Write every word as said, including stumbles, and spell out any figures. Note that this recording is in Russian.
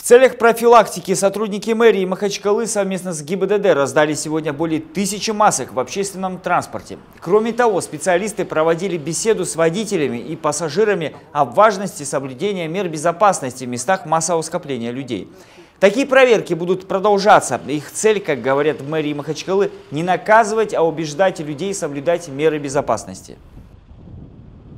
В целях профилактики сотрудники мэрии Махачкалы совместно с ГИБДД раздали сегодня более тысячи масок в общественном транспорте. Кроме того, специалисты проводили беседу с водителями и пассажирами о важности соблюдения мер безопасности в местах массового скопления людей. Такие проверки будут продолжаться. Их цель, как говорят в мэрии Махачкалы, не наказывать, а убеждать людей соблюдать меры безопасности.